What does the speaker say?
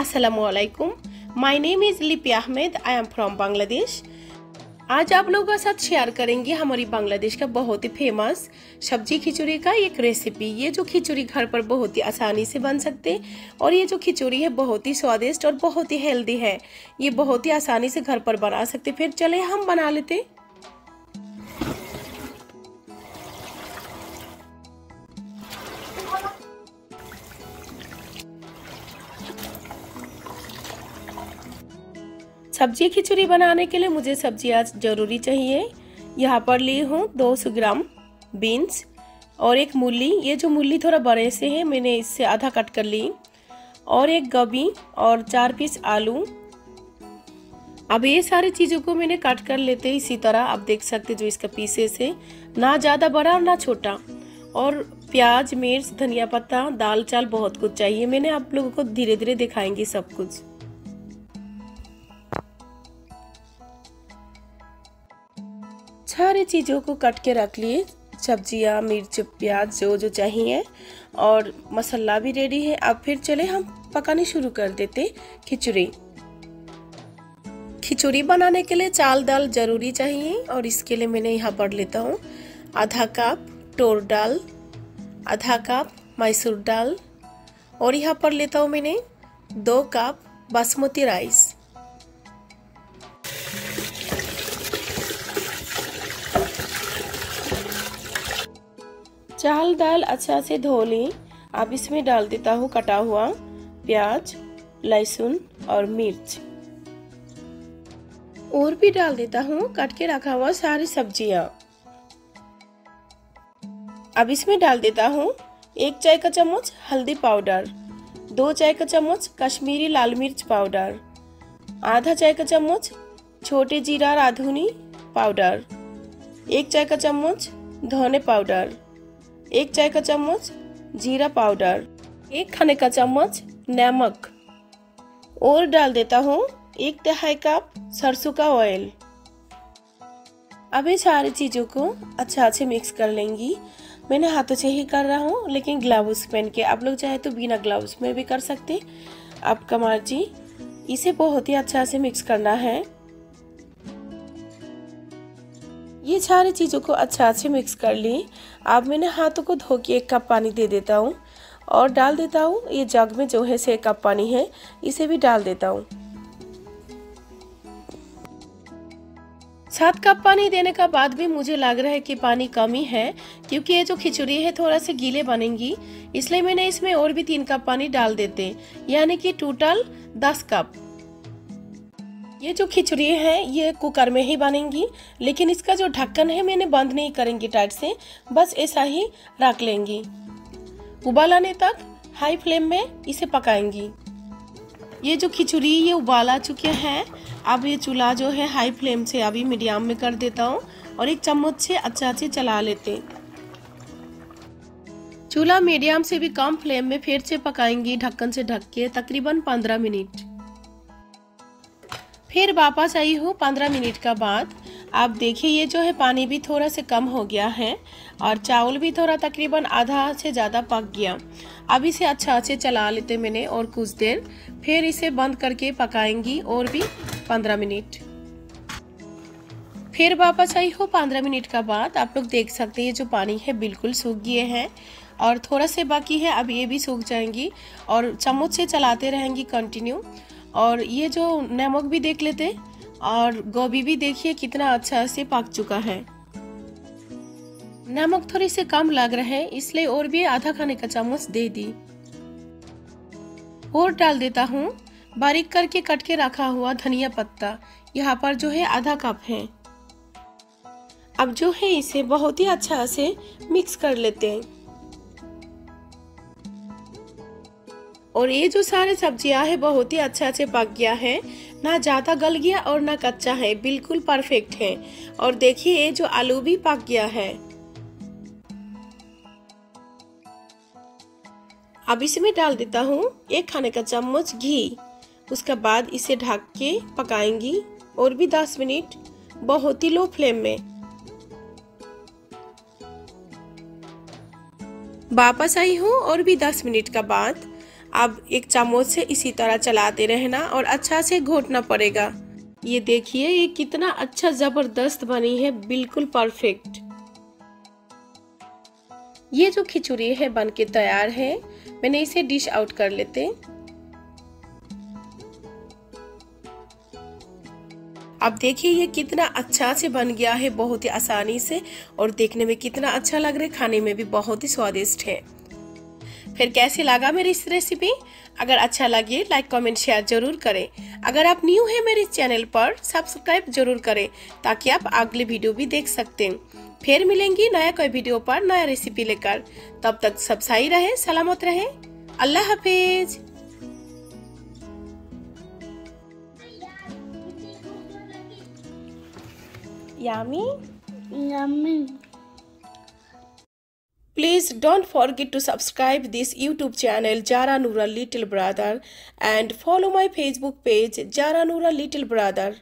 Assalamualaikum. My name is Lipi Ahmad. I am from Bangladesh. आज आप लोगों के साथ शेयर करेंगे हमारी बांग्लादेश का बहुत ही फेमस सब्जी खिचड़ी का एक रेसिपी। ये जो खिचड़ी घर पर बहुत ही आसानी से बन सकते हैं और ये जो खिचड़ी है बहुत ही स्वादिष्ट और बहुत ही हेल्दी है। ये बहुत ही आसानी से घर पर बना सकते। फिर चले हम बना लेते। सब्जी खिचड़ी बनाने के लिए मुझे सब्जियाँ ज़रूरी चाहिए। यहाँ पर ली हूँ 200 ग्राम बीन्स और एक मूली। ये जो मूली थोड़ा बड़े से है, मैंने इससे आधा कट कर ली। और एक गोभी और 4 पीस आलू। अब ये सारी चीज़ों को मैंने काट कर लेते इसी तरह आप देख सकते जो इसका पीसेस है, ना ज़्यादा बड़ा और ना छोटा। और प्याज, मिर्च, धनिया पत्ता, दाल, चावल बहुत कुछ चाहिए। मैंने आप लोगों को धीरे धीरे दिखाएंगी सब कुछ। सारी चीज़ों को कट के रख लिए, सब्जियाँ, मिर्च, प्याज जो चाहिए और मसाला भी रेडी है। अब फिर चले हम पकाने शुरू कर देते खिचड़ी। खिचड़ी बनाने के लिए चाल दाल जरूरी चाहिए और इसके लिए मैंने यहाँ पर लेता हूँ आधा कप टोर दाल, आधा कप मैसूर दाल और यहाँ पर लेता हूँ मैंने 2 कप बासमती राइस। चावल दाल अच्छा से धो ली। अब इसमें डाल देता हूँ कटा हुआ प्याज, लहसुन और मिर्च। और भी डाल देता हूँ काट के रखा हुआ सारी सब्जियाँ। अब इसमें डाल देता हूँ 1 चाय का चम्मच हल्दी पाउडर, 2 चाय का चम्मच कश्मीरी लाल मिर्च पाउडर, आधा चाय का चम्मच छोटे जीरा राधुनी पाउडर, 1 चाय का चम्मच धने पाउडर, 1 चाय का चम्मच जीरा पाउडर, 1 खाने का चम्मच नमक और डाल देता हूँ 1/4 कप सरसों का ऑयल। अब ये सारी चीज़ों को अच्छा से मिक्स कर लेंगी। मैंने हाथों से ही कर रहा हूँ, लेकिन ग्लव्स पहन के आप लोग चाहे तो बिना ग्लव्स में भी कर सकते, आपका मर्जी। इसे बहुत ही अच्छा से मिक्स करना है। ये सारी चीज़ों को अच्छा से मिक्स कर ली। अब मैंने हाथों को धो के 1 कप पानी दे देता हूँ और डाल देता हूँ। ये जग में जो है से 1 कप पानी है, इसे भी डाल देता हूँ। 7 कप पानी देने का बाद भी मुझे लग रहा है कि पानी कम ही है, क्योंकि ये जो खिचड़ी है थोड़ा से गीले बनेंगी, इसलिए मैंने इसमें और भी 3 कप पानी डाल देते, यानी कि टोटल 10 कप। ये जो खिचड़ी है ये कुकर में ही बनेंगी, लेकिन इसका जो ढक्कन है मैंने बंद नहीं करेंगी टाइट से, बस ऐसा ही रख लेंगी। उबाल आने तक हाई फ्लेम में इसे पकाएंगी। ये जो खिचड़ी ये उबाल आ चुके हैं। अब ये चूल्हा जो है हाई फ्लेम से अभी मीडियम में कर देता हूँ और एक चम्मच से अच्छा से चला लेते। चूल्हा मीडियम से भी कम फ्लेम में फिर से पकाएंगी ढक्कन से ढक के तकरीबन 15 मिनट। फिर वापस आई हूँ 15 मिनट का बाद। आप देखिए ये जो है पानी भी थोड़ा से कम हो गया है और चावल भी थोड़ा तकरीबन आधा से ज़्यादा पक गया। अब इसे अच्छा से चला लेते मैंने और कुछ देर फिर इसे बंद करके पकाएंगी और भी 15 मिनट। फिर वापस आई हूँ 15 मिनट का बाद। आप लोग देख सकते हैं ये जो पानी है बिल्कुल सूख गए हैं और थोड़ा से बाकी है, अब ये भी सूख जाएंगी और चम्मच से चलाते रहेंगी कंटिन्यू। और ये जो नमक भी देख लेते और गोभी भी देखिए कितना अच्छा से पक चुका है। नमक थोड़ी से कम लग रहा है, इसलिए और भी आधा खाने का चम्मच दे दी। और डाल देता हूँ बारीक करके कट के रखा हुआ धनिया पत्ता, यहाँ पर जो है आधा कप है। अब जो है इसे बहुत ही अच्छा से मिक्स कर लेते हैं। और ये जो सारे सब्जियां है बहुत ही अच्छा से पक गया है, ना ज़्यादा गल गया और ना कच्चा है, बिल्कुल परफेक्ट है। और देखिए ये जो आलू भी पक गया है। अब इसमें डाल देता हूँ 1 खाने का चम्मच घी। उसके बाद इसे ढक के पकाएंगी और भी 10 मिनट बहुत ही लो फ्लेम में। वापस आई हूँ और भी 10 मिनट का बाद। अब एक चम्मच से इसी तरह चलाते रहना और अच्छा से घोटना पड़ेगा। ये देखिए ये कितना अच्छा ज़बरदस्त बनी है, बिल्कुल परफेक्ट। ये जो खिचड़ी है बनके तैयार है। मैंने इसे डिश आउट कर लेते हैं। अब देखिए ये कितना अच्छा से बन गया है, बहुत ही आसानी से, और देखने में कितना अच्छा लग रहा है, खाने में भी बहुत ही स्वादिष्ट है। फिर कैसे लगा मेरी इस रेसिपी? अगर अच्छा लगे लाइक कमेंट शेयर जरूर करें। अगर आप न्यू हैं मेरे चैनल पर सब्सक्राइब जरूर करें ताकि आप अगले वीडियो भी देख सकते हैं। फिर मिलेंगी नया कोई वीडियो पर नया रेसिपी लेकर। तब तक सब सही रहे, सलामत रहे। अल्लाह हाफिज। Yummy. Please don't forget to subscribe this YouTube channel Zara Nura Little Brother and follow my Facebook page Zara Nura Little Brother.